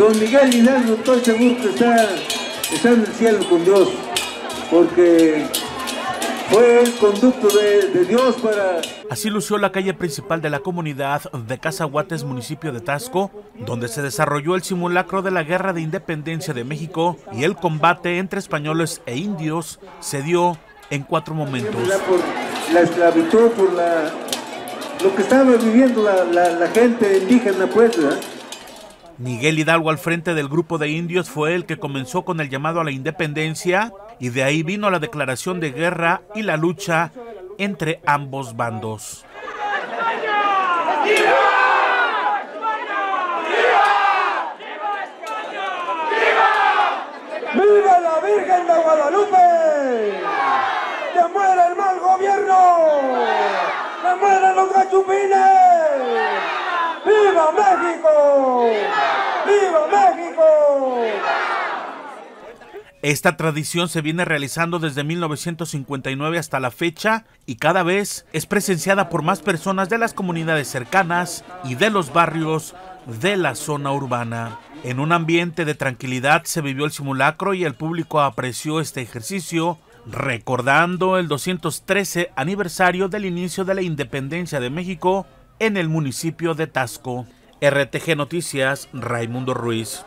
Don Miguel Hidalgo, estoy seguro que está en el cielo con Dios, porque fue el conducto de Dios para... Así lució la calle principal de la comunidad de Casahuates, municipio de Taxco, donde se desarrolló el simulacro de la Guerra de Independencia de México, y el combate entre españoles e indios se dio en 4 momentos. Por la esclavitud, por lo que estaba viviendo la gente indígena, pues, ¿verdad? Miguel Hidalgo, al frente del grupo de indios, fue el que comenzó con el llamado a la independencia, y de ahí vino la declaración de guerra y la lucha entre ambos bandos. ¡Viva España! ¡Viva España! ¡Viva! ¡Viva la Virgen de Guadalupe! ¡Que muera el mal gobierno! ¡Que mueran los gachupines! ¡Viva México! ¡Viva México! Esta tradición se viene realizando desde 1959 hasta la fecha, y cada vez es presenciada por más personas de las comunidades cercanas y de los barrios de la zona urbana. En un ambiente de tranquilidad se vivió el simulacro, y el público apreció este ejercicio, recordando el 213 aniversario del inicio de la independencia de México en el municipio de Taxco. RTG Noticias, Raimundo Ruiz.